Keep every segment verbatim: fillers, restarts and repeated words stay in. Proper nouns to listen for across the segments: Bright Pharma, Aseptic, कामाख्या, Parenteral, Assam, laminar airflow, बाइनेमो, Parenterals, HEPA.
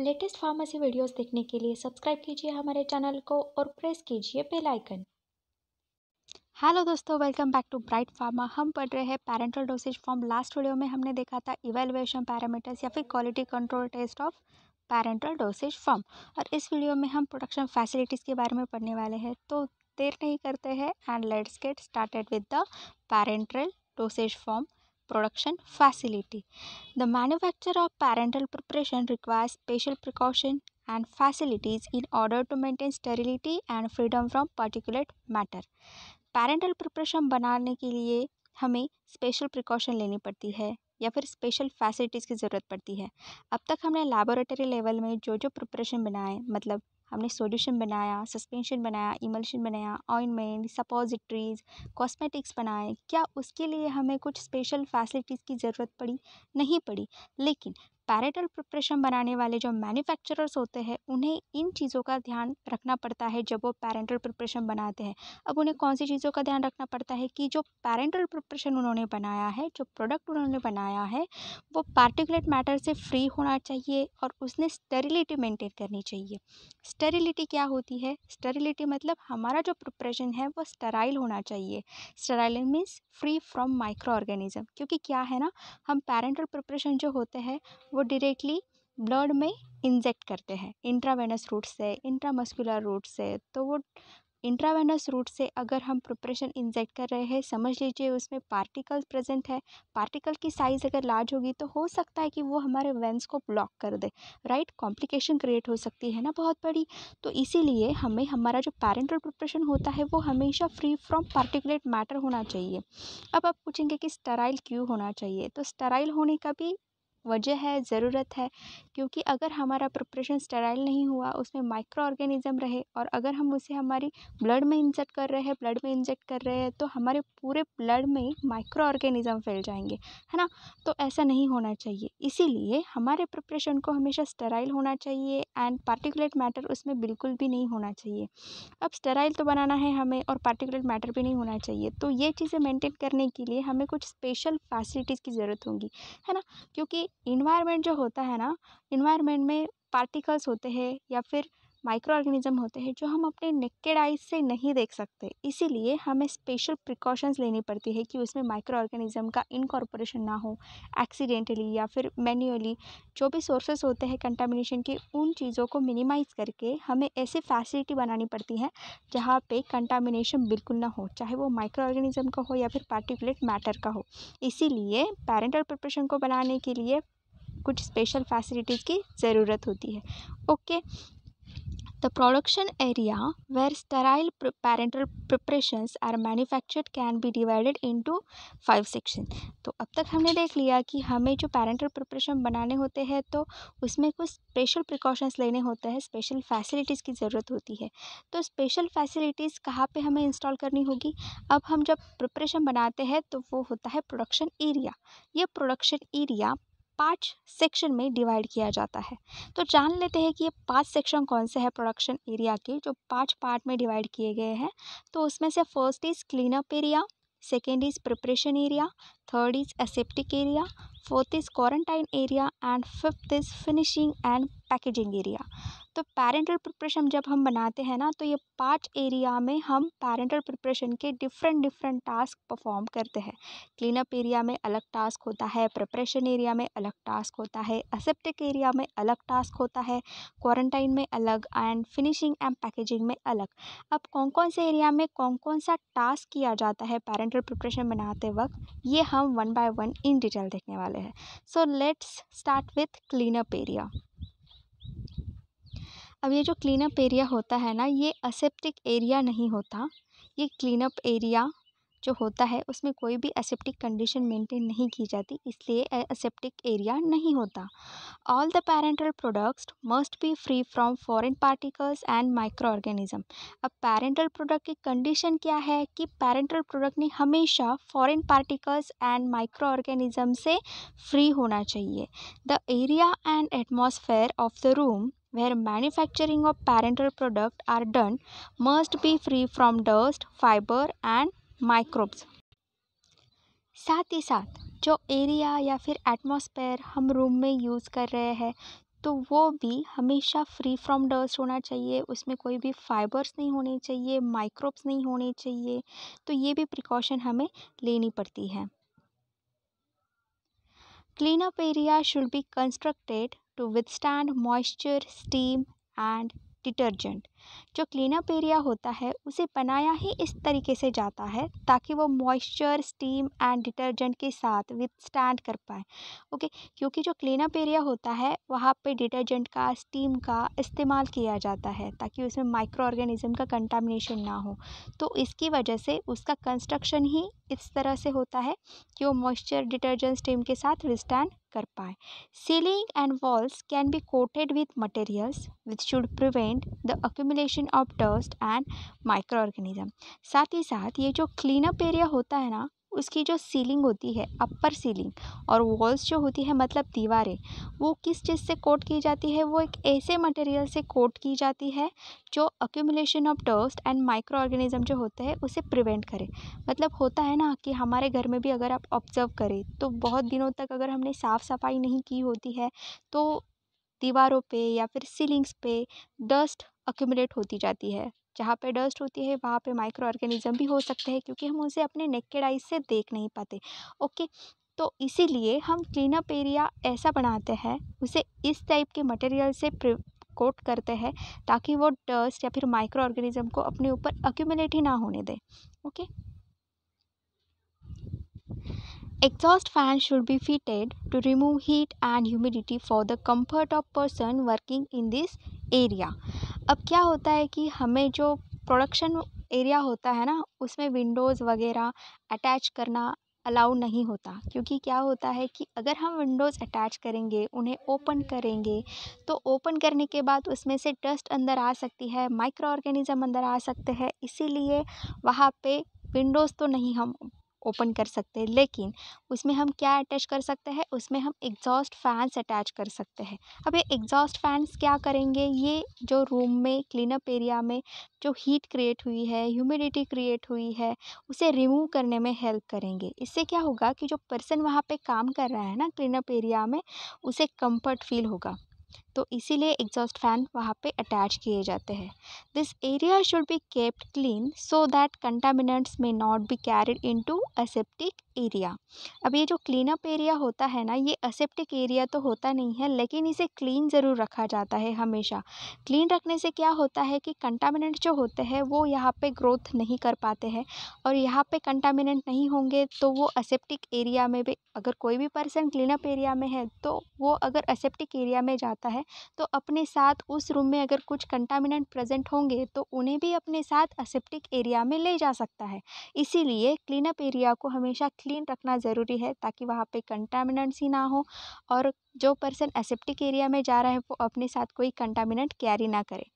Latest pharmacy videos देखने के लिए सब्सक्राइब कीजिए हमारे चैनल को और प्रेस कीजिए बेल आइकन। हेलो दोस्तों, welcome back to Bright Pharma. हम पढ़ रहे हैं parental dosage form. Last video में हमने देखा था इवैल्यूएशन पैरामीटर्स या फिर quality control test of parental dosage form, और इस वीडियो में हम प्रोडक्शन फैसिलिटीज़ के बारे में पढ़ने वाले हैं। तो देर नहीं करते हैं and let's get started with the parental dosage form production facility. The manufacture of parental preparation requires special precaution and facilities in order to maintain sterility and freedom from particulate matter. Parental preparation बनाने के लिए हमें special precaution लेनी पड़ती है या फिर special facilities की ज़रूरत पड़ती है। अब तक हमने laboratory level में जो जो preparation बनाए, मतलब हमने सोल्यूशन बनाया, सस्पेंशन बनाया, इमल्शन बनाया, ऑइंटमेंट, सपोजिटरीज, कॉस्मेटिक्स बनाए, क्या उसके लिए हमें कुछ स्पेशल फैसिलिटीज़ की ज़रूरत पड़ी? नहीं पड़ी। लेकिन पैरेंटल प्रिपरेशन बनाने वाले जो मैन्युफैक्चरर्स होते हैं उन्हें इन चीज़ों का ध्यान रखना पड़ता है जब वो पैरेंटल प्रिपरेशन बनाते हैं। अब उन्हें कौन सी चीज़ों का ध्यान रखना पड़ता है कि जो पैरेंटल प्रिपरेशन उन्होंने बनाया है, जो प्रोडक्ट उन्होंने बनाया है, वो पार्टिकुलेट मैटर से फ्री होना चाहिए और उसने स्टेरिलिटी मेंटेन करनी चाहिए। स्टेरिलिटी क्या होती है? स्टेरिलिटी मतलब हमारा जो प्रिपरेशन है वो स्टेराइल होना चाहिए। Sterile means free from micro organism, क्योंकि क्या है ना, हम पैरेंटल प्रिपरेशन जो होते हैं वो डायरेक्टली ब्लड में इंजेक्ट करते हैं, इंट्रावेनस रूट से, इंट्रामस्कुलर रूट से। तो वो इंट्रावेनस रूट से अगर हम प्रिपरेशन इंजेक्ट कर रहे हैं, समझ लीजिए उसमें पार्टिकल्स प्रेजेंट है, पार्टिकल की साइज़ अगर लार्ज होगी तो हो सकता है कि वो हमारे वेंस को ब्लॉक कर दे, राइट? कॉम्प्लिकेशन क्रिएट हो सकती है ना बहुत बड़ी। तो इसीलिए हमें हमारा जो पैरेंटल प्रिपरेशन होता है वो हमेशा फ्री फ्रॉम पार्टिकुलेट मैटर होना चाहिए। अब आप पूछेंगे कि स्टेराइल क्यों होना चाहिए? तो स्टेराइल होने का भी वजह है, ज़रूरत है, क्योंकि अगर हमारा प्रिपरेशन स्टेराइल नहीं हुआ, उसमें माइक्रो ऑर्गेनिज़म रहे, और अगर हम उसे हमारी ब्लड में इंजेक्ट कर रहे हैं ब्लड में इंजेक्ट कर रहे हैं तो हमारे पूरे ब्लड में माइक्रो ऑर्गेनिज़म फैल जाएंगे, है ना? तो ऐसा नहीं होना चाहिए। इसीलिए हमारे प्रिपरेशन को हमेशा स्टेराइल होना चाहिए एंड पार्टिकुलेट मैटर उसमें बिल्कुल भी नहीं होना चाहिए। अब स्टेराइल तो बनाना है हमें और पार्टिकुलेट मैटर भी नहीं होना चाहिए, तो ये चीज़ें मेंटेन करने के लिए हमें कुछ स्पेशल फैसिलिटीज़ की ज़रूरत होगी, है ना? क्योंकि इन्वायरमेंट जो होता है ना, इन्वायरमेंट में पार्टिकल्स होते हैं या फिर माइक्रो ऑर्गेनिज़म होते हैं जो हम अपने नेकेड आइज से नहीं देख सकते। इसीलिए हमें स्पेशल प्रिकॉशंस लेनी पड़ती है कि उसमें माइक्रो ऑर्गेनिज़म का इनकॉर्पोरेशन ना हो एक्सीडेंटली या फिर मैन्युअली। जो भी सोर्सेस होते हैं कंटामिनेशन के, उन चीज़ों को मिनिमाइज़ करके हमें ऐसी फैसिलिटी बनानी पड़ती है जहाँ पे कंटामिनेशन बिल्कुल ना हो, चाहे वो माइक्रो ऑर्गेनिज़म का हो या फिर पार्टिकुलेट मैटर का हो। इसीलिए पैरेंटल प्रिपरेशन को बनाने के लिए कुछ स्पेशल फैसिलिटीज़ की ज़रूरत होती है। Okay, The production area where sterile parental preparations are manufactured can be divided into five sections. तो अब तक हमने देख लिया कि हमें जो parental preparation बनाने होते हैं तो उसमें कुछ special precautions लेने होते हैं, special facilities की ज़रूरत होती है। तो special facilities कहाँ पे हमें install करनी होगी? अब हम जब preparation बनाते हैं तो वो होता है production area। ये production area पाँच सेक्शन में डिवाइड किया जाता है। तो जान लेते हैं कि ये पांच सेक्शन कौन से हैं प्रोडक्शन एरिया के, जो पांच पार्ट में डिवाइड किए गए हैं। तो उसमें से first is cleanup area, second is preparation area, third is aseptic area, fourth is quarantine area and fifth is finishing and packaging area. तो पैरेंटल प्रिपरेशन जब हम बनाते हैं ना, तो ये पांच एरिया में हम पैरेंटल प्रिपरेशन के डिफरेंट डिफरेंट टास्क परफॉर्म करते हैं। क्लीनअप एरिया में अलग टास्क होता है, प्रिपरेशन एरिया में अलग टास्क होता है, एसेप्टिक एरिया में अलग टास्क होता है, क्वारंटाइन में अलग एंड फिनिशिंग एंड पैकेजिंग में अलग। अब कौन कौन से एरिया में कौन कौन सा टास्क किया जाता है पैरेंटल प्रिपरेशन बनाते वक्त, ये हम one by one in detail देखने वाले हैं। So let's start with cleanup area. अब ये जो क्लीनअप एरिया होता है ना, ये एसेप्टिक एरिया नहीं होता। ये क्लीनअप एरिया जो होता है उसमें कोई भी एसेप्टिक कंडीशन मेंटेन नहीं की जाती, इसलिए एसेप्टिक एरिया नहीं होता। All the parental products must be free from foreign particles and micro organism. अब पैरेंटल प्रोडक्ट की कंडीशन क्या है कि पैरेंटल प्रोडक्ट ने हमेशा foreign particles and micro organism से फ्री होना चाहिए। The area and atmosphere of the room where manufacturing of parental product are done must be free from dust, fiber and microbes. साथ ही साथ जो एरिया या फिर एटमॉस्फेयर हम रूम में यूज़ कर रहे हैं, तो वो भी हमेशा फ्री फ्रॉम डस्ट होना चाहिए, उसमें कोई भी फाइबर्स नहीं होने चाहिए, माइक्रोब्स नहीं होने चाहिए। तो ये भी प्रिकॉशन हमें लेनी पड़ती है। Clean up area should be constructed to withstand moisture, steam and detergent. जो क्लीनअप एरिया होता है उसे बनाया ही इस तरीके से जाता है ताकि वो मॉइस्चर, स्टीम एंड डिटर्जेंट के साथ विथस्टैंड कर पाए। ओके, क्योंकि जो क्लीनअप एरिया होता है वहाँ पे डिटर्जेंट का, स्टीम का इस्तेमाल किया जाता है ताकि उसमें माइक्रो ऑर्गेनिज़म का कंटामिनेशन ना हो। तो इसकी वजह से उसका कंस्ट्रक्शन ही इस तरह से होता है कि वो मॉइस्चर, डिटर्जेंट, स्टीम के साथ विथस्टैंड कर पाए। Ceiling and walls can be coated with materials which should prevent the accumulation of dust and micro organism. साथ ही साथ ये जो क्लीनअप एरिया होता है ना, उसकी जो सीलिंग होती है, अपर सीलिंग, और वॉल्स जो होती है मतलब दीवारें, वो किस चीज़ से कोट की जाती है? वो एक ऐसे मटेरियल से कोट की जाती है जो accumulation of dust and micro organism जो होते हैं उसे प्रिवेंट करे। मतलब होता है ना कि हमारे घर में भी अगर आप ऑब्जर्व करें तो बहुत दिनों तक अगर हमने साफ़ सफाई नहीं की होती है तो दीवारों पे या फिर सीलिंग्स पे डस्ट एक्यूमुलेट होती जाती है। जहाँ पे डस्ट होती है वहाँ पे माइक्रो ऑर्गेनिज्म भी हो सकते हैं क्योंकि हम उसे अपने नेकेड आईज से देख नहीं पाते। ओके, तो इसीलिए हम क्लीनअप एरिया ऐसा बनाते हैं, उसे इस टाइप के मटेरियल से कोट करते हैं ताकि वो डस्ट या फिर माइक्रो ऑर्गेनिज्म को अपने ऊपर एक्यूमुलेट ही ना होने दे। Okay, Exhaust fan should be fitted to remove heat and humidity for the comfort of person working in this area. अब क्या होता है कि हमें जो प्रोडक्शन एरिया होता है ना उसमें विंडोज़ वगैरह अटैच करना अलाउ नहीं होता, क्योंकि क्या होता है कि अगर हम विंडोज़ अटैच करेंगे, उन्हें ओपन करेंगे, तो ओपन करने के बाद उसमें से डस्ट अंदर आ सकती है, माइक्रो ऑर्गेनिज्म अंदर आ सकते हैं। इसीलिए वहाँ पे विंडोज़ तो नहीं हम ओपन कर सकते, लेकिन उसमें हम क्या अटैच कर सकते हैं? उसमें हम एग्जॉस्ट फैंस अटैच कर सकते हैं। अब ये एग्जॉस्ट फैंस क्या करेंगे? ये जो रूम में, क्लीनअप एरिया में जो हीट क्रिएट हुई है, ह्यूमिडिटी क्रिएट हुई है, उसे रिमूव करने में हेल्प करेंगे। इससे क्या होगा कि जो पर्सन वहाँ पे काम कर रहा है ना क्लीनअप एरिया में, उसे कंफर्ट फील होगा। तो इसीलिए एग्जॉस्ट फैन वहाँ पे अटैच किए जाते हैं। This area should be kept clean so that contaminants may not be carried into aseptic area. अब ये जो क्लीनअप एरिया होता है ना, ये असेप्टिक एरिया तो होता नहीं है, लेकिन इसे क्लीन ज़रूर रखा जाता है हमेशा। क्लीन रखने से क्या होता है कि कंटामिनेंट जो होते हैं वो यहाँ पे ग्रोथ नहीं कर पाते हैं, और यहाँ पे कंटामिनेंट नहीं होंगे तो वो असेप्टिक एरिया में भी, अगर कोई भी पर्सन क्लीनअप एरिया में है तो वो अगर असेप्टिक एरिया में जाता है तो अपने साथ उस रूम में अगर कुछ कंटामिनेंट प्रेजेंट होंगे तो उन्हें भी अपने साथ असेप्टिक एरिया में ले जा सकता है। इसीलिए क्लीनअप एरिया को हमेशा क्लीन रखना ज़रूरी है ताकि वहाँ पे कंटामिनेंट्स ही ना हो, और जो पर्सन असेप्टिक एरिया में जा रहा है वो अपने साथ कोई कंटामिनेंट कैरी ना करे।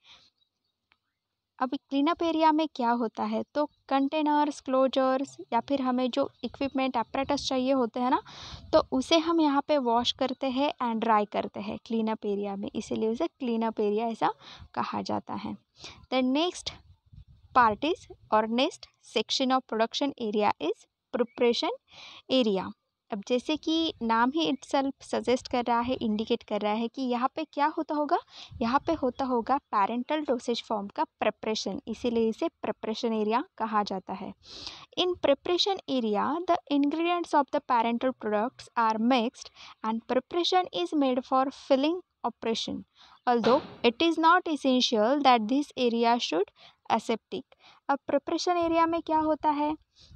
अब क्लीनअप एरिया में क्या होता है तो कंटेनर्स, क्लोजर्स या फिर हमें जो इक्विपमेंट, अपरेटस चाहिए होते हैं ना, तो उसे हम यहाँ पे वॉश करते हैं एंड ड्राई करते हैं क्लीनअप एरिया में, इसीलिए उसे क्लीनअप एरिया ऐसा कहा जाता है। द नेक्स्ट पार्ट इज़ और next section of production area is preparation area. अब जैसे कि नाम ही इटसेल्फ सजेस्ट कर रहा है, इंडिकेट कर रहा है कि यहाँ पे क्या होता होगा, यहाँ पे होता होगा पैरेंटल डोसेज फॉर्म का प्रिपरेशन, इसीलिए इसे प्रिपरेशन एरिया कहा जाता है। In preparation area the ingredients of the parental products are mixed and preparation is made for filling operation, although it is not essential that this area should aseptic. अब preparation area में क्या होता है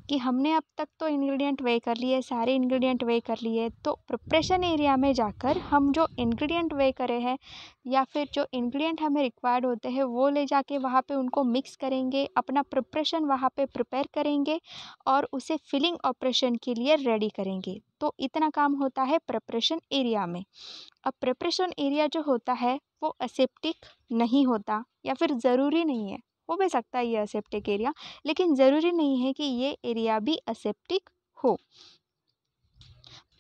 कि हमने अब तक तो इंग्रेडिएंट वे कर लिए, सारे इंग्रेडिएंट वे कर लिए, तो प्रिपरेशन एरिया में जाकर हम जो इंग्रेडिएंट वे करे हैं या फिर जो इंग्रेडिएंट हमें रिक्वायर्ड होते हैं वो ले जाके वहाँ पे उनको मिक्स करेंगे, अपना प्रिपरेशन वहाँ पे प्रिपेयर करेंगे और उसे फिलिंग ऑपरेशन के लिए रेडी करेंगे। तो इतना काम होता है प्रिपरेशन एरिया में। अब प्रिपरेशन एरिया जो होता है वो असेप्टिक नहीं होता, या फिर ज़रूरी नहीं है, हो भी सकता है ये असेप्टिक एरिया, लेकिन ज़रूरी नहीं है कि ये एरिया भी असेप्टिक हो।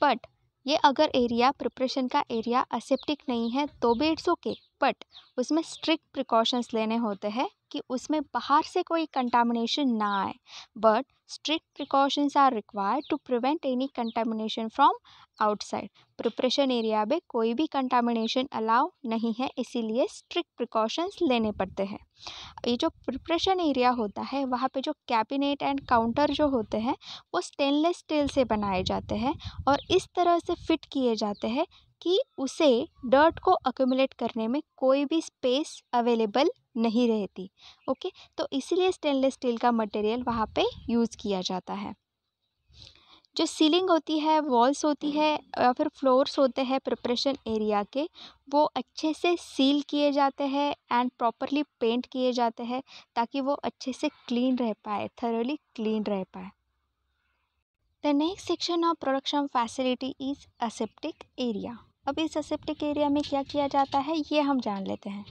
बट ये अगर एरिया, प्रिपरेशन का एरिया असेप्टिक नहीं है तो भी इट्स ओके, बट उसमें स्ट्रिक्ट प्रिकॉशंस लेने होते हैं कि उसमें बाहर से कोई कंटामिनेशन ना आए, but strict precautions are required to prevent any contamination from outside. Preparation area में कोई भी कंटामिनेशन अलाउ नहीं है, इसीलिए स्ट्रिक्ट प्रिकॉशंस लेने पड़ते हैं। ये जो प्रिपरेशन एरिया होता है वहाँ पे जो कैबिनेट एंड काउंटर जो होते हैं वो स्टेनलेस स्टील से बनाए जाते हैं और इस तरह से फिट किए जाते हैं कि उसे डर्ट को एक्युमुलेट करने में कोई भी स्पेस अवेलेबल नहीं रहती। ओके, तो इसीलिए स्टेनलेस स्टील का मटेरियल वहाँ पे यूज़ किया जाता है। जो सीलिंग होती है, वॉल्स होती है या फिर फ्लोर्स होते हैं प्रिपरेशन एरिया के, वो अच्छे से सील किए जाते हैं एंड प्रॉपरली पेंट किए जाते हैं ताकि वो अच्छे से क्लीन रह पाए, थरली क्लीन रह पाए। The next section of production facility is aseptic area. अब इस एसेप्टिक एरिया में क्या किया जाता है ये हम जान लेते हैं।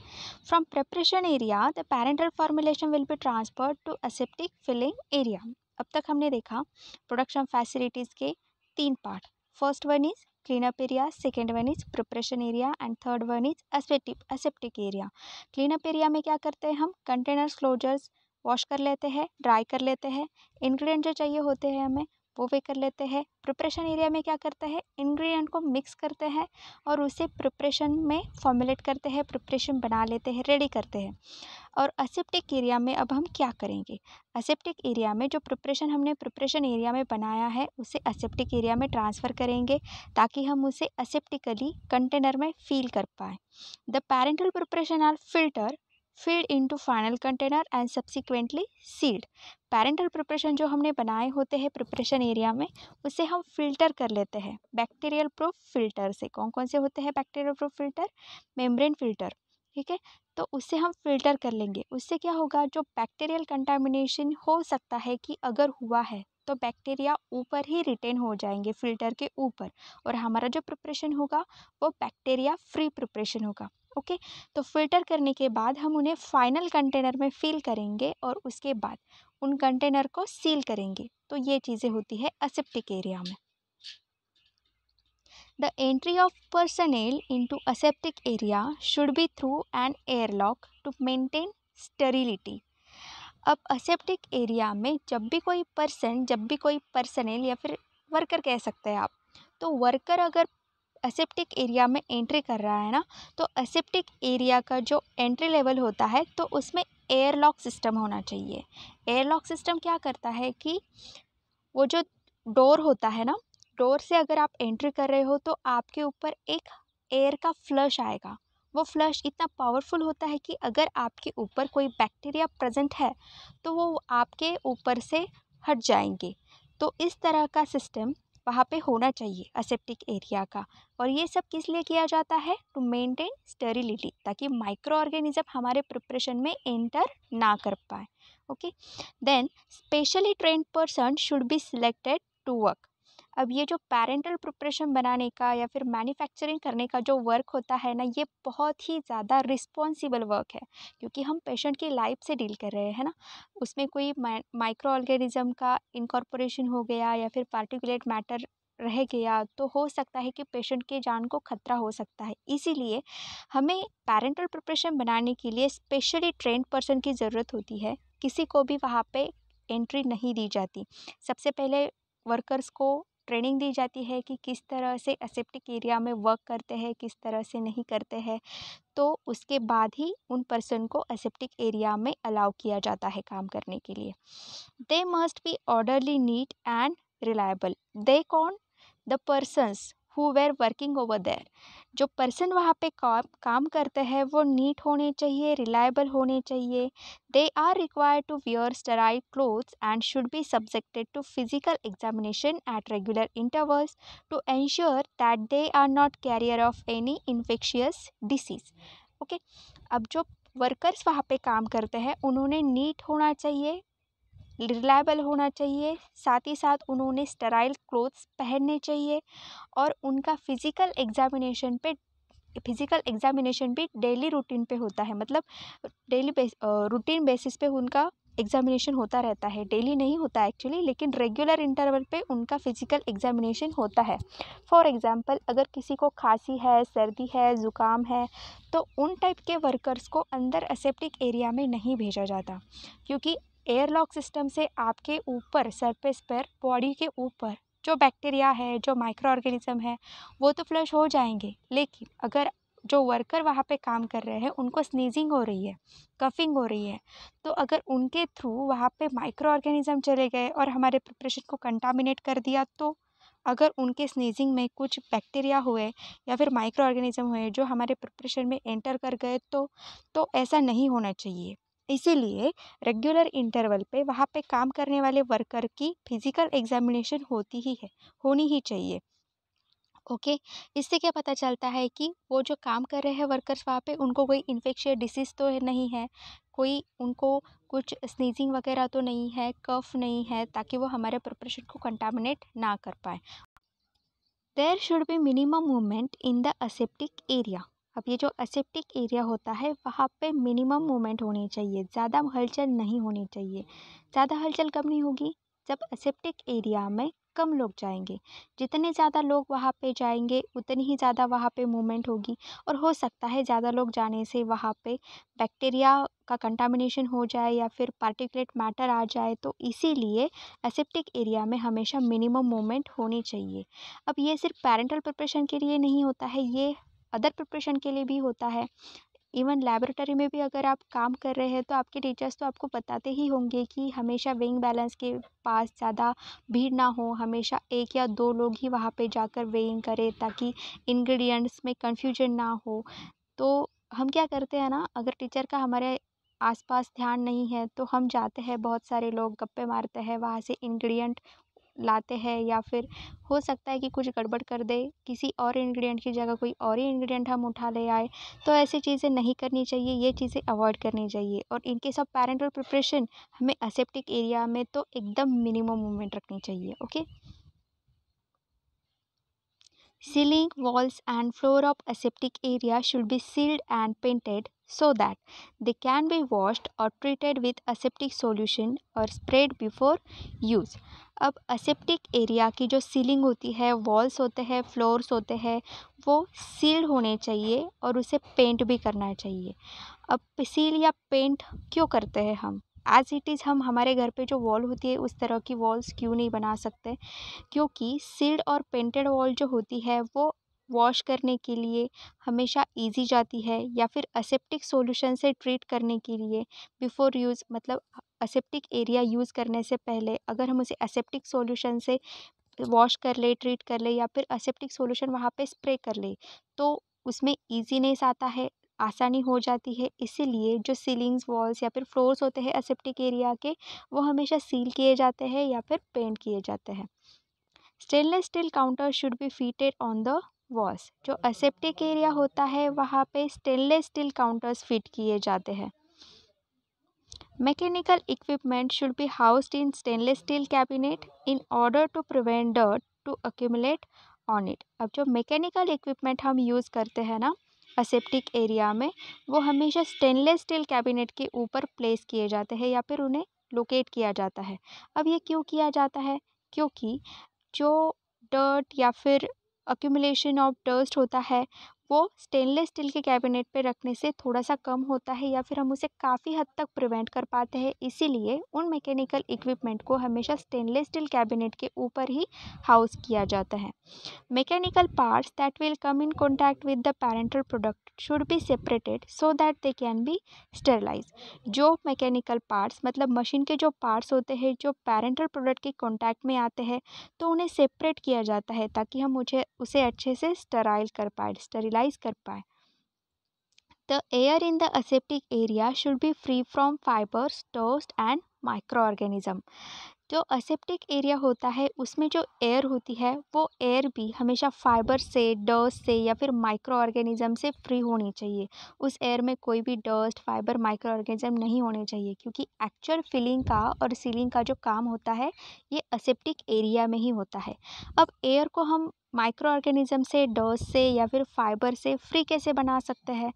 From preparation area the parental formulation will be transferred to aseptic filling area. अब तक हमने देखा प्रोडक्शन फैसिलिटीज़ के तीन part. First one is cleanup area, second one is preparation area and third one is aseptic aseptic area. Cleanup area में क्या करते हैं हम, कंटेनर्स क्लोजर्स वॉश कर लेते हैं, ड्राई कर लेते हैं, इंग्रेडिएंट जो चाहिए होते हैं हमें वो वे कर लेते हैं। प्रिपरेशन एरिया में क्या करते हैं, इंग्रेडिएंट को मिक्स करते हैं और उसे प्रिपरेशन में फॉर्मुलेट करते हैं, प्रिपरेशन बना लेते हैं, रेडी करते हैं। और एसेप्टिक एरिया में अब हम क्या करेंगे, एसेप्टिक एरिया में जो प्रिपरेशन हमने प्रिपरेशन एरिया में बनाया है उसे एसेप्टिक एरिया में ट्रांसफ़र करेंगे ताकि हम उसे एसेप्टिकली कंटेनर में फील कर पाएँ। The parental preparation are filter feed into final container and subsequently sealed. Parental preparation जो हमने बनाए होते हैं प्रिपरेशन एरिया में उसे हम फिल्टर कर लेते हैं बैक्टीरियल प्रूफ फिल्टर से। कौन कौन से होते हैं bacterial proof filter, membrane filter, ठीक है, तो उससे हम फिल्टर कर लेंगे। उससे क्या होगा, जो बैक्टीरियल कंटामिनेशन हो सकता है कि अगर हुआ है तो बैक्टीरिया ऊपर ही रिटेन हो जाएंगे फिल्टर के ऊपर और हमारा जो प्रिपरेशन होगा वो बैक्टीरिया फ्री प्रिपरेशन होगा। ओके okay, तो फिल्टर करने के बाद हम उन्हें फाइनल कंटेनर में फिल करेंगे और उसके बाद उन कंटेनर को सील करेंगे। तो ये चीज़ें होती है एसेप्टिक एरिया में। The entry of personnel into aseptic area should be through an airlock to maintain sterility. अब एसेप्टिक एरिया में जब भी कोई पर्सन, जब भी कोई पर्सनेल या फिर वर्कर कह सकते हैं आप, तो वर्कर अगर एसेप्टिक एरिया में एंट्री कर रहा है ना, तो एसेप्टिक एरिया का जो एंट्री लेवल होता है तो उसमें एयरलॉक सिस्टम होना चाहिए। एयरलॉक सिस्टम क्या करता है कि वो जो डोर होता है ना, डोर से अगर आप एंट्री कर रहे हो तो आपके ऊपर एक एयर का फ्लश आएगा। वो फ्लश इतना पावरफुल होता है कि अगर आपके ऊपर कोई बैक्टीरिया प्रेजेंट है तो वो आपके ऊपर से हट जाएंगे। तो इस तरह का सिस्टम वहाँ पे होना चाहिए एसेप्टिक एरिया का। और ये सब किस लिए किया जाता है, टू मेंटेन स्टेरिलिटी, ताकि माइक्रो ऑर्गेनिज्म हमारे प्रिपरेशन में एंटर ना कर पाए। Okay, then specially trained person should be selected to work. अब ये जो पैरेंटल प्रिपरेशन बनाने का या फिर मैन्युफैक्चरिंग करने का जो वर्क होता है ना, ये बहुत ही ज़्यादा रिस्पॉन्सिबल वर्क है क्योंकि हम पेशेंट की लाइफ से डील कर रहे हैं ना। उसमें कोई माइक्रो ऑर्गेनिज्म का इनकॉर्पोरेशन हो गया या फिर पार्टिकुलेट मैटर रह गया तो हो सकता है कि पेशेंट के जान को खतरा हो सकता है। इसीलिए हमें पैरेंटल प्रिपरेशन बनाने के लिए स्पेशली ट्रेन्ड पर्सन की ज़रूरत होती है। किसी को भी वहाँ पर एंट्री नहीं दी जाती। सबसे पहले वर्कर्स को ट्रेनिंग दी जाती है कि किस तरह से एसेप्टिक एरिया में वर्क करते हैं, किस तरह से नहीं करते हैं, तो उसके बाद ही उन पर्सन को एसेप्टिक एरिया में अलाउ किया जाता है काम करने के लिए। They must be orderly, neat and reliable. They कौन, the persons who were working over there. जो पर्सन वहाँ पे काम काम करते हैं वो नीट होने चाहिए, रिलायबल होने चाहिए। They are required to wear sterile clothes and should be subjected to physical examination at regular intervals to ensure that they are not carrier of any infectious disease. Okay, अब जो workers वहाँ पे काम करते हैं उन्होंने नीट होना चाहिए, रिलायबल होना चाहिए, साथ ही साथ उन्होंने स्टेराइल क्लोथ्स पहनने चाहिए और उनका फिज़िकल एग्ज़ामिनेशन पे फिज़िकल एग्ज़ामिनेशन भी डेली रूटीन पे होता है। मतलब डेली बेस रूटीन बेसिस पे उनका एग्जामिनेशन होता रहता है, डेली नहीं होता एक्चुअली, लेकिन रेगुलर इंटरवल पे उनका फिजिकल एग्जामिनेशन होता है। फॉर एग्जांपल अगर किसी को खांसी है, सर्दी है, ज़ुकाम है, तो उन टाइप के वर्कर्स को अंदर एसेप्टिक एरिया में नहीं भेजा जाता, क्योंकि एयरलॉक सिस्टम से आपके ऊपर सरफेस पर, बॉडी के ऊपर जो बैक्टीरिया है, जो माइक्रो ऑर्गेनिज़म है, वो तो फ्लश हो जाएंगे, लेकिन अगर जो वर्कर वहाँ पे काम कर रहे हैं उनको स्नीजिंग हो रही है, कफिंग हो रही है, तो अगर उनके थ्रू वहाँ पे माइक्रो ऑर्गेनिज़म चले गए और हमारे प्रिपरेशन को कंटामिनेट कर दिया, तो अगर उनके स्नीजिंग में कुछ बैक्टीरिया हुए या फिर माइक्रो ऑर्गेनिज़म हुए जो हमारे प्रिपरेशन में एंटर कर गए, तो तो ऐसा नहीं होना चाहिए। इसीलिए रेगुलर इंटरवल पे वहाँ पे काम करने वाले वर्कर की फिज़िकल एग्जामिनेशन होती ही है, होनी ही चाहिए। Okay okay. इससे क्या पता चलता है कि वो जो काम कर रहे हैं वर्कर्स वहाँ पे, उनको कोई इन्फेक्शियस डिसीज़ तो नहीं है, कोई उनको कुछ स्नीजिंग वगैरह तो नहीं है, कफ नहीं है, ताकि वो हमारे प्रिपरेशन को कंटामिनेट ना कर पाए। There should be minimum movement in the aseptic area. अब ये जो एसेप्टिक एरिया होता है वहाँ पे मिनिमम मूवमेंट होनी चाहिए, ज़्यादा हलचल नहीं होनी चाहिए। ज़्यादा हलचल कब नहीं होगी? जब एसेप्टिक एरिया में कम लोग जाएंगे। जितने ज़्यादा लोग वहाँ पे जाएंगे उतनी ही ज़्यादा वहाँ पे मूवमेंट होगी, और हो सकता है ज़्यादा लोग जाने से वहाँ पे बैक्टीरिया का कंटामिनेशन हो जाए या फिर पार्टिकुलेट मैटर आ जाए, तो इसीलिए एसेप्टिक एरिया में हमेशा मिनिमम मूवमेंट होनी चाहिए। अब ये सिर्फ पैरेंटल प्रिपरेशन के लिए नहीं होता है, ये अदर प्रिपरेशन के लिए भी होता है। इवन लैबोरेटरी में भी अगर आप काम कर रहे हैं तो आपके टीचर्स तो आपको बताते ही होंगे कि हमेशा विंग बैलेंस के पास ज़्यादा भीड़ ना हो, हमेशा एक या दो लोग ही वहाँ पे जाकर वेइंग करें ताकि इंग्रेडिएंट्स में कन्फ्यूजन ना हो। तो हम क्या करते हैं ना, अगर टीचर का हमारे आसपास ध्यान नहीं है तो हम जाते हैं, बहुत सारे लोग गप्पे मारते हैं, वहाँ से इंग्रेडिएंट लाते हैं, या फिर हो सकता है कि कुछ गड़बड़ कर दे, किसी और इंग्रेडिएंट की जगह कोई और ही इंग्रेडिएंट हम उठा ले आए। तो ऐसी चीज़ें नहीं करनी चाहिए, ये चीज़ें अवॉइड करनी चाहिए। और in case of parenteral preparation हमें एसेप्टिक एरिया में तो एकदम मिनिमम मूवमेंट रखनी चाहिए। Okay, ceiling, walls and floor of aseptic area should be sealed and painted so that they can be washed or treated with aseptic solution or sprayed before use. अब aseptic area की जो ceiling होती है, walls होते हैं, floors होते हैं, वो सील्ड होने चाहिए और उसे पेंट भी करना चाहिए। अब सील या पेंट क्यों करते हैं हम? एज इट इज़ हम हमारे घर पे जो वॉल होती है उस तरह की वॉल्स क्यों नहीं बना सकते? क्योंकि सील्ड और पेंटेड वॉल जो होती है वो वॉश करने के लिए हमेशा इजी जाती है, या फिर एसेप्टिक सॉल्यूशन से ट्रीट करने के लिए बिफोर यूज़, मतलब एसेप्टिक एरिया यूज़ करने से पहले अगर हम उसे एसेप्टिक सॉल्यूशन से वॉश कर ले, ट्रीट कर ले, या फिर एसेप्टिक सॉल्यूशन वहाँ पे स्प्रे कर ले, तो उसमें ईजीनेस आता है, आसानी हो जाती है। इसीलिए जो सीलिंग्स, वॉल्स या फिर फ्लोर्स होते हैं एसेप्टिक एरिया के, वो हमेशा सील किए जाते हैं या फिर पेंट किए जाते हैं। Stainless steel counter should be fitted on the walls. जो एसेप्टिक एरिया होता है वहाँ पे स्टेनलेस स्टील काउंटर्स फिट किए जाते हैं। Mechanical equipment should be housed in stainless steel cabinet in order to prevent dirt to accumulate on it. अब जो मैकेनिकल इक्विपमेंट हम यूज़ करते हैं ना एसेप्टिक एरिया में, वो हमेशा स्टेनलेस स्टील कैबिनेट के ऊपर प्लेस किए जाते हैं या फिर उन्हें लोकेट किया जाता है। अब ये क्यों किया जाता है? क्योंकि जो डर्ट या फिर एक्यूमुलेशन ऑफ डस्ट होता है वो स्टेनलेस स्टील के कैबिनेट पे रखने से थोड़ा सा कम होता है, या फिर हम उसे काफ़ी हद तक प्रिवेंट कर पाते हैं। इसीलिए उन मैकेनिकल इक्विपमेंट को हमेशा स्टेनलेस स्टील कैबिनेट के ऊपर ही हाउस किया जाता है। Mechanical parts that will come in contact with the parenteral product should be separated so that they can be sterilize. जो मैकेनिकल पार्ट्स, मतलब मशीन के जो पार्ट्स होते हैं जो पैरेंटल प्रोडक्ट के कॉन्टैक्ट में आते हैं, तो उन्हें सेपरेट किया जाता है ताकि हम मुझे उसे अच्छे से स्टराइल कर पाए स्टरिल कर पाए। The air in the aseptic area should be free from fibres, dust and micro organism. जो एसेप्टिक एरिया होता है उसमें जो एयर होती है वो एयर भी हमेशा फाइबर से, डस्ट से या फिर माइक्रो ऑर्गेनिज्म से फ्री होनी चाहिए। उस एयर में कोई भी डस्ट, फाइबर, माइक्रो ऑर्गेनिज्म नहीं होने चाहिए, क्योंकि एक्चुअल फिलिंग का और सीलिंग का जो काम होता है ये एसेप्टिक एरिया में ही होता है। अब एयर को हम माइक्रो ऑर्गेनिज्म से, डोज से या फिर फाइबर से फ्री कैसे बना सकते हैं।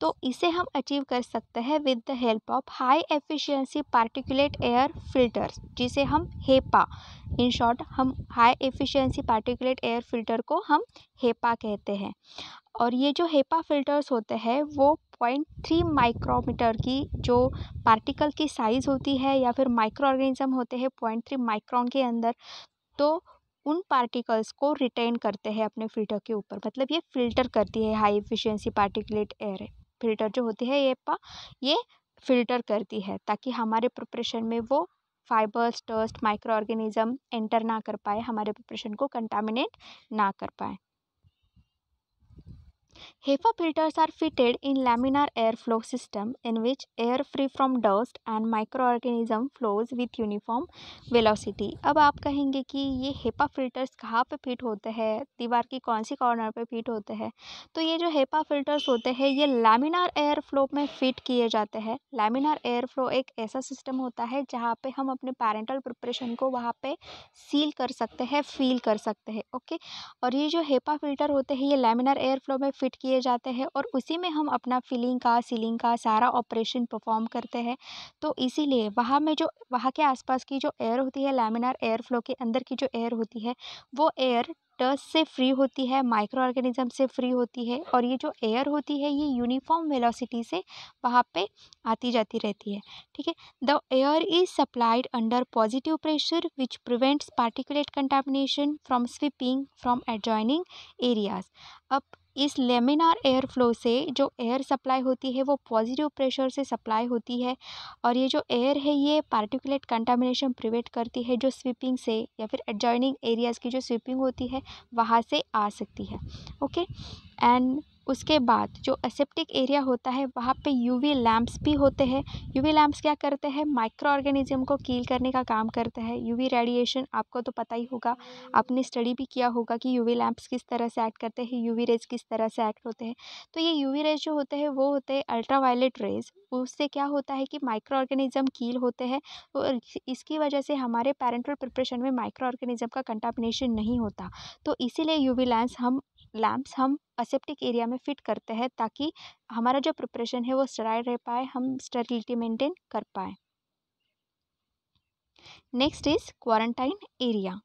तो इसे हम अचीव कर सकते हैं with the help of high efficiency particulate air filters, जिसे हम हेपा, इन शॉर्ट हम high efficiency particulate air filter को हम हेपा कहते हैं। और ये जो हेपा फिल्टर्स होते हैं वो पॉइंट थ्री माइक्रोमीटर की जो पार्टिकल की साइज़ होती है या फिर माइक्रो ऑर्गेनिज्म होते हैं पॉइंट थ्री माइक्रोन के अंदर, तो उन पार्टिकल्स को रिटेन करते हैं अपने फिल्टर के ऊपर। मतलब ये फ़िल्टर करती है, high efficiency particulate air filter जो होती है हेपा, ये फ़िल्टर करती है ताकि हमारे प्रिपरेशन में वो fibres, dust, micro organism enter ना कर पाए, हमारे प्रिपरेशन को कंटामिनेट ना कर पाए। HEPA filters are fitted in laminar airflow system in which air free from dust and microorganism flows with uniform velocity। अब आप कहेंगे कि ये HEPA filters कहाँ पे फिट होते हैं, दीवार की कौन सी कॉर्नर पे फिट होते हैं। तो ये जो HEPA filters होते हैं ये laminar airflow में फिट किए जाते हैं। laminar airflow एक ऐसा सिस्टम होता है जहाँ पे हम अपने parental preparation को वहाँ पे सील कर सकते हैं, फील कर सकते हैं, ओके। और ये जो HEPA filter होते हैं ये laminar airflow में फिट किए जाते हैं और उसी में हम अपना फिलिंग का, सीलिंग का सारा ऑपरेशन परफॉर्म करते हैं। तो इसीलिए वहाँ में जो वहाँ के आसपास की जो एयर होती है, लैमिनार एयर फ्लो के अंदर की जो एयर होती है वो एयर डस्ट से फ्री होती है, माइक्रो ऑर्गेनिज्म से फ्री होती है और ये जो एयर होती है ये यूनिफॉर्म वेलोसिटी से वहाँ पे आती जाती रहती है, ठीक है। The air is supplied under positive pressure which prevents particulate contamination from sweeping from adjoining areas. अब इस लेमिनार एयर फ्लो से जो एयर सप्लाई होती है वो पॉजिटिव प्रेशर से सप्लाई होती है और ये जो एयर है ये पार्टिकुलेट कंटामिनेशन प्रिवेंट करती है जो स्वीपिंग से या फिर एडजॉइनिंग एरियाज़ की जो स्वीपिंग होती है वहाँ से आ सकती है, ओके। एंड उसके बाद जो एसेप्टिक एरिया होता है वहाँ पे यूवी लैम्प्स भी होते हैं। यूवी लैम्प्स क्या करते हैं, माइक्रो ऑर्गेनिज्म को कील करने का काम करते हैं। यूवी रेडिएशन आपको तो पता ही होगा, आपने स्टडी भी किया होगा कि यूवी लैम्प्स किस तरह से एक्ट करते हैं, यूवी रेज किस तरह से एक्ट होते हैं। तो ये यूवी रेज जो होते हैं वो होते हैं अल्ट्रावायलेट रेज। उससे क्या होता है कि माइक्रो ऑर्गेनिज्म कील होते हैं और इसकी वजह से हमारे पैरेंटल प्रिपरेशन में माइक्रो ऑर्गेनिज्म का कंटामिनेशन नहीं होता। तो इसीलिए यूवी लैम्प्स हम लैम्प्स हम एसेप्टिक एरिया में फिट करते हैं ताकि हमारा जो प्रिपरेशन है वो स्टराइल रह पाए, हम स्टेरिलिटी मेंटेन कर पाए। Next is quarantine area.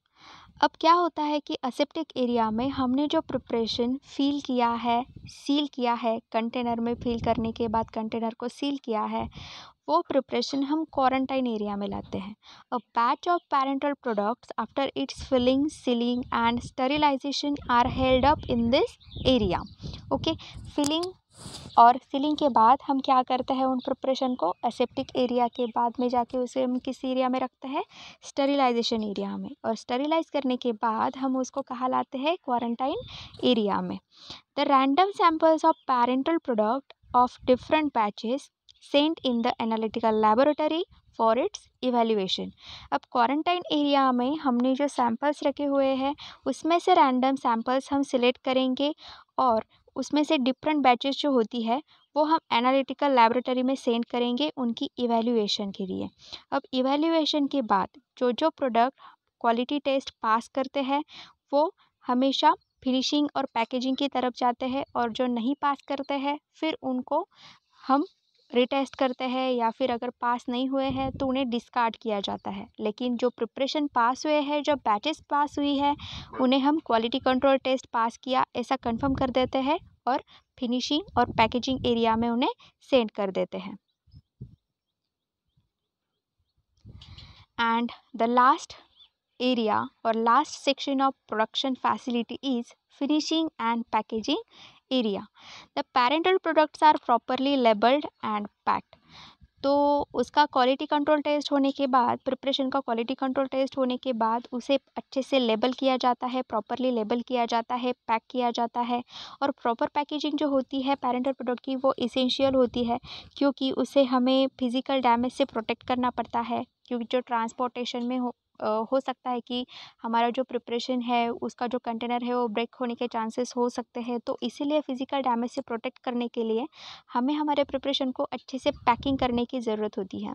अब क्या होता है कि एसेप्टिक एरिया में हमने जो प्रिपरेशन फील किया है, सील किया है, कंटेनर में फील करने के बाद कंटेनर को सील किया है, वो प्रिपरेशन हम क्वारंटाइन एरिया में लाते हैं। A batch of parenteral products after its filling, sealing and sterilisation are held up in this area, okay. Filling और सीलिंग के बाद हम क्या करते हैं, उन प्रिपरेशन को एसेप्टिक एरिया के बाद में जाके उसे हम किस एरिया में रखते हैं, स्टेरिलाइजेशन एरिया में। और स्टेरिलाइज करने के बाद हम उसको कहाँ लाते हैं, क्वारंटाइन एरिया में। The random samples of parenteral product of different batches sent in the analytical laboratory for its evaluation. अब क्वारंटाइन एरिया में हमने जो सैम्पल्स रखे हुए हैं उसमें से रैंडम सैम्पल्स हम सिलेक्ट करेंगे और उसमें से डिफरेंट बैचेस जो होती है वो हम एनालिटिकल लैबोरेटरी में सेंड करेंगे उनकी इवैल्यूएशन के लिए। अब इवैल्यूएशन के बाद जो जो प्रोडक्ट क्वालिटी टेस्ट पास करते हैं वो हमेशा फिनिशिंग और पैकेजिंग की तरफ जाते हैं और जो नहीं पास करते हैं फिर उनको हम रिटेस्ट करते हैं या फिर अगर पास नहीं हुए हैं तो उन्हें डिस्कार्ड किया जाता है। लेकिन जो प्रिपरेशन पास हुए हैं, जो बैचेस पास हुई है, उन्हें हम क्वालिटी कंट्रोल टेस्ट पास किया ऐसा कंफर्म कर देते हैं और फिनिशिंग और पैकेजिंग एरिया में उन्हें सेंड कर देते हैं। एंड द लास्ट एरिया और last section of production facility is finishing and packaging area. The parental products are properly labelled and packed. तो उसका क्वालिटी कंट्रोल टेस्ट होने के बाद, प्रिपरेशन का क्वालिटी कंट्रोल टेस्ट होने के बाद उसे अच्छे से लेबल किया जाता है, प्रॉपरली लेबल किया जाता है, पैक किया जाता है। और प्रॉपर पैकेजिंग जो होती है पैरेंटल प्रोडक्ट की वो इसेंशियल होती है क्योंकि उसे हमें फिजिकल डैमेज से प्रोटेक्ट करना पड़ता है, क्योंकि जो ट्रांसपोर्टेशन में हो हो सकता है कि हमारा जो प्रिपरेशन है उसका जो कंटेनर है वो ब्रेक होने के चांसेस हो सकते हैं। तो इसीलिए फ़िज़िकल डैमेज से प्रोटेक्ट करने के लिए हमें हमारे प्रिपरेशन को अच्छे से पैकिंग करने की ज़रूरत होती है।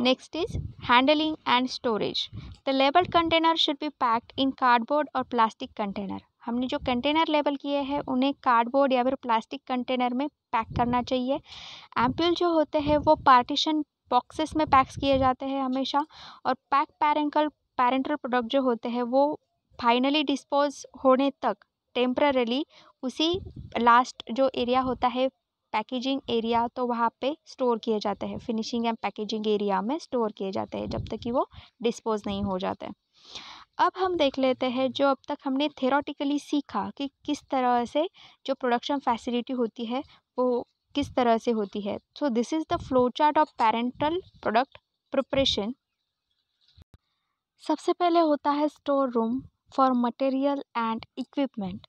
Next is handling and storage. The labeled container should be packed in cardboard or plastic container. हमने जो कंटेनर लेबल किए हैं उन्हें कार्डबोर्ड या फिर प्लास्टिक कंटेनर में पैक करना चाहिए. एम्प्यूल जो होते हैं वो पार्टीशन बॉक्सेस में पैक्स किए जाते हैं हमेशा, और पैक पैरेंटल पैरेंटल प्रोडक्ट जो होते हैं वो फाइनली डिस्पोज होने तक टेम्पररीली उसी लास्ट जो एरिया होता है पैकेजिंग एरिया, तो वहाँ पे स्टोर किए जाते हैं, फिनिशिंग एंड पैकेजिंग एरिया में स्टोर किए जाते हैं जब तक कि वो डिस्पोज नहीं हो जाते. अब हम देख लेते हैं जो अब तक हमने थेरोटिकली सीखा कि किस तरह से जो प्रोडक्शन फैसिलिटी होती है वो किस तरह से होती है. So this is the flow chart of parenteral product preparation. सबसे पहले होता है store room for material and equipment.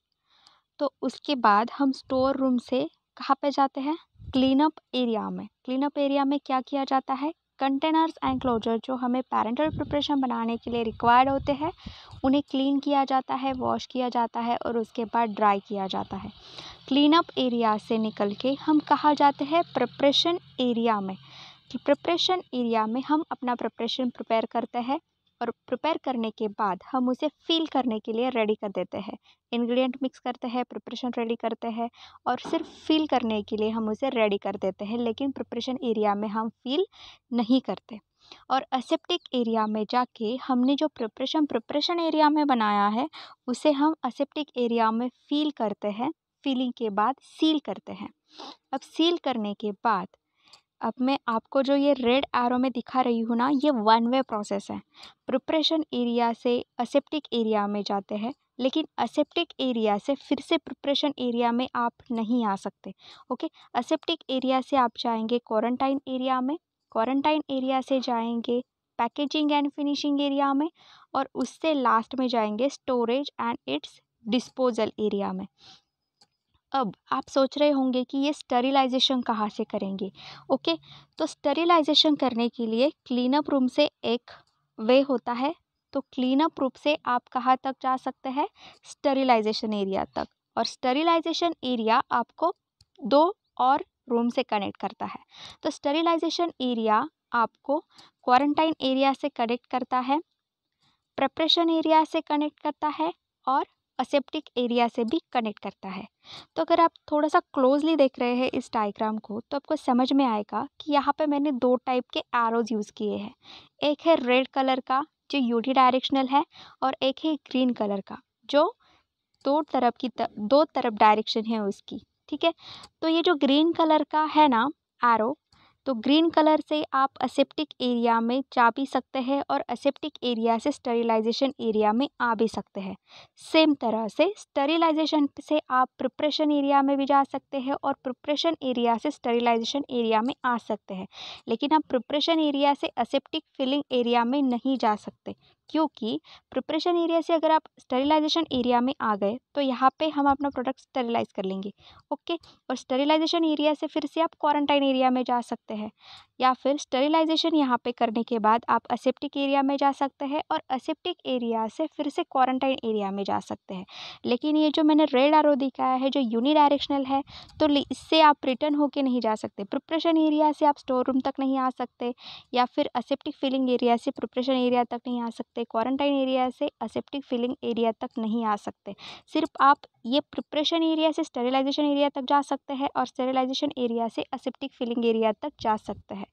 तो उसके बाद हम स्टोर रूम से कहाँ पे जाते हैं, क्लीनअप एरिया में. क्लीनअप एरिया में क्या किया जाता है, कंटेनर्स एंड क्लोजर जो हमें पैरेंटल प्रिपरेशन बनाने के लिए रिक्वायर्ड होते हैं उन्हें क्लीन किया जाता है, वॉश किया जाता है और उसके बाद ड्राई किया जाता है. क्लीनअप एरिया से निकल के हम कहाँ जाते हैं, प्रिपरेशन एरिया में. प्रिपरेशन एरिया में हम अपना प्रिपरेशन प्रिपेयर करते हैं और प्रिपेयर करने के बाद हम उसे फिल करने के लिए रेडी कर देते हैं. इंग्रेडिएंट मिक्स करते हैं, प्रिपरेशन रेडी करते हैं और सिर्फ फिल करने के लिए हम उसे रेडी कर देते हैं, लेकिन प्रिपरेशन एरिया में हम फिल नहीं करते. और असेप्टिक एरिया में जाके हमने जो प्रिपरेशन प्रिपरेशन एरिया में बनाया है उसे हम असेप्टिक एरिया में फिल करते हैं. फिलिंग के बाद सील करते हैं. अब सील करने के बाद अब मैं आपको जो ये रेड एरो में दिखा रही हूँ ना, ये वन वे प्रोसेस है. प्रिपरेशन एरिया से असेप्टिक एरिया में जाते हैं, लेकिन असेप्टिक एरिया से फिर से प्रिपरेशन एरिया में आप नहीं आ सकते. ओके, असेप्टिक एरिया से आप जाएंगे क्वारंटाइन एरिया में, क्वारंटाइन एरिया से जाएंगे पैकेजिंग एंड फिनिशिंग एरिया में, और उससे लास्ट में जाएंगे storage and its disposal area में. अब आप सोच रहे होंगे कि ये स्टरिलाइजेशन कहाँ से करेंगे. ओके, तो स्टरिलाइजेशन करने के लिए क्लीनअप रूम से एक वे होता है. तो क्लीनअप रूम से आप कहाँ तक जा सकते हैं, स्टरिलाइजेशन एरिया तक. और स्टरिलाइजेशन एरिया आपको दो और रूम से कनेक्ट करता है. तो स्टरिलाइजेशन एरिया आपको क्वारंटाइन एरिया से कनेक्ट करता है, प्रिपरेशन एरिया से कनेक्ट करता है और असेप्टिक एरिया से भी कनेक्ट करता है. तो अगर आप थोड़ा सा क्लोजली देख रहे हैं इस डायग्राम को तो आपको समझ में आएगा कि यहाँ पे मैंने दो टाइप के एरोज यूज़ किए हैं. एक है रेड कलर का जो यूटी डायरेक्शनल है और एक है ग्रीन कलर का जो दो तरफ की तर, दो तरफ डायरेक्शन है उसकी. ठीक है, तो ये जो ग्रीन कलर का है ना एरो, तो ग्रीन कलर से आप असेप्टिक एरिया में जा भी सकते हैं और असेप्टिक एरिया से स्टरिलाइजेशन एरिया में आ भी सकते हैं. सेम तरह से स्टरिलाइजेशन से आप प्रिपरेशन एरिया में भी जा सकते हैं और प्रिपरेशन एरिया से स्टरिलाइजेशन एरिया में आ सकते हैं, लेकिन आप प्रिपरेशन एरिया से असेप्टिक फिलिंग एरिया में नहीं जा सकते, क्योंकि प्रिपरेशन एरिया से अगर आप स्टरिलाइजेशन एरिया में आ गए तो यहाँ पे हम अपना प्रोडक्ट स्टरिलाइज कर लेंगे. ओके, और स्टरिलाइजेशन एरिया से फिर से आप क्वारंटाइन एरिया में जा सकते हैं, या फिर स्टरिलाइजेशन यहाँ पे करने के बाद आप असेप्टिक एरिया में जा सकते हैं और असेप्टिक एरिया से फिर से क्वारंटाइन एरिया में जा सकते हैं. लेकिन ये जो मैंने रेड एरो दिखाया है जो यूनि डायरेक्शनल है, तो इससे आप रिटर्न होके नहीं जा सकते. प्रिपरेशन एरिया से आप स्टोर रूम तक नहीं आ सकते, या फिर असेप्टिक फिलिंग एरिया से प्रिपरेशन एरिया तक नहीं आ सकते, क्वारंटाइन एरिया से असेप्टिक फिलिंग एरिया तक नहीं आ सकते. सिर्फ आप ये प्रिपरेशन एरिया से स्टरिलाइजेशन एरिया तक जा सकते हैं और स्टरिलाइजेशन एरिया से असेप्टिक फिलिंग एरिया तक जा सकते हैं.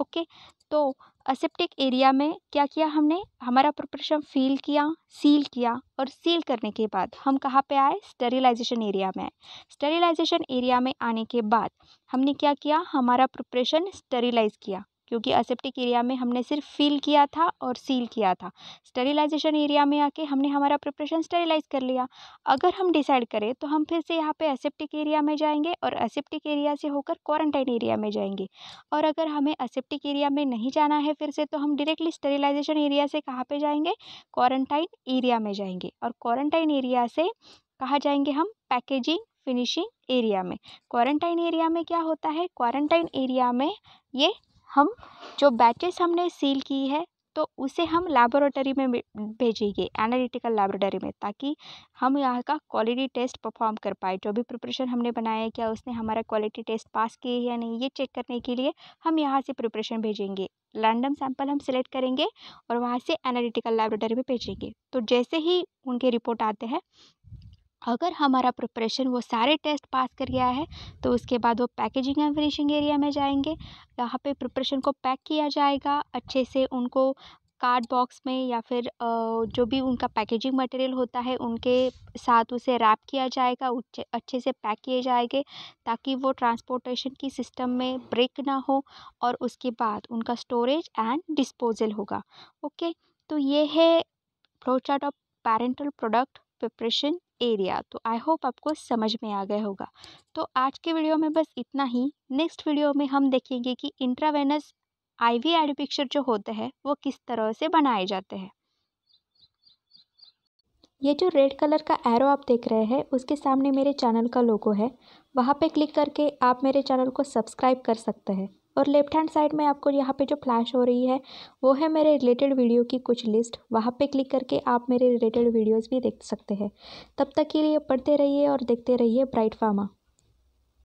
ओके, तो असेप्टिक एरिया में क्या किया हमने, हमारा प्रिपरेशन फिल किया, सील किया, और सील करने के बाद हम कहाँ पे आए, स्टरिलाइजेशन एरिया में आए. स्टरिलाइजेशन एरिया में आने के बाद हमने क्या किया, हमारा प्रिपरेशन स्टरिलाइज किया, क्योंकि असेप्टिक एरिया में हमने सिर्फ फिल किया था और सील किया था. स्टरिलाइजेशन एरिया में आके हमने हमारा प्रिपरेशन स्टरिलाइज कर लिया. अगर हम डिसाइड करें तो हम फिर से यहाँ पे असेप्टिक एरिया में जाएंगे और असेप्टिक एरिया से होकर क्वारंटाइन एरिया में जाएंगे, और अगर हमें असेप्टिक एरिया में नहीं जाना है फिर से तो हम डायरेक्टली स्टरिलाइजेशन एरिया से कहाँ पर जाएंगे, क्वारंटाइन एरिया में जाएंगे, और क्वारंटाइन एरिया से कहाँ जाएंगे हम, पैकेजिंग फिनिशिंग एरिया में. क्वारंटाइन एरिया में क्या होता है, क्वारंटाइन एरिया में ये हम जो बैचेस हमने सील की है तो उसे हम लैबोरेटरी में भेजेंगे, एनालिटिकल लैबोरेटरी में, ताकि हम यहाँ का क्वालिटी टेस्ट परफॉर्म कर पाए। जो भी प्रिपरेशन हमने बनाया है, क्या उसने हमारा क्वालिटी टेस्ट पास किए या नहीं, ये चेक करने के लिए हम यहाँ से प्रिपरेशन भेजेंगे। रैंडम सैंपल हम सिलेक्ट करेंगे और वहाँ से एनालिटिकल लैबोरेटरी में भेजेंगे। तो जैसे ही उनके रिपोर्ट आते हैं, अगर हमारा प्रिपरेशन वो सारे टेस्ट पास कर गया है, तो उसके बाद वो पैकेजिंग एंड फिनिशिंग एरिया में जाएंगे। यहाँ पे प्रिपरेशन को पैक किया जाएगा अच्छे से, उनको कार्ड बॉक्स में या फिर जो भी उनका पैकेजिंग मटेरियल होता है उनके साथ उसे रैप किया जाएगा, अच्छे से पैक किए जाएंगे ताकि वो ट्रांसपोर्टेशन की सिस्टम में ब्रेक ना हो, और उसके बाद उनका स्टोरेज एंड डिस्पोजल होगा। ओके, तो ये है flow chart of parenteral product preparation area. तो आई होप आपको समझ में आ गया होगा। तो आज के वीडियो में बस इतना ही। नेक्स्ट वीडियो में हम देखेंगे कि इंट्रावेनस आईवी एडुपिक्चर जो होते हैं वो किस तरह से बनाए जाते हैं। ये जो रेड कलर का एरो आप देख रहे हैं, उसके सामने मेरे चैनल का लोगो है, वहाँ पे क्लिक करके आप मेरे चैनल को सब्सक्राइब कर सकते हैं। और लेफ्ट हैंड साइड में आपको यहाँ पे जो फ्लैश हो रही है वो है मेरे रिलेटेड वीडियो की कुछ लिस्ट, वहाँ पे क्लिक करके आप मेरे रिलेटेड वीडियोस भी देख सकते हैं। तब तक के लिए पढ़ते रहिए और देखते रहिए ब्राइट फार्मा।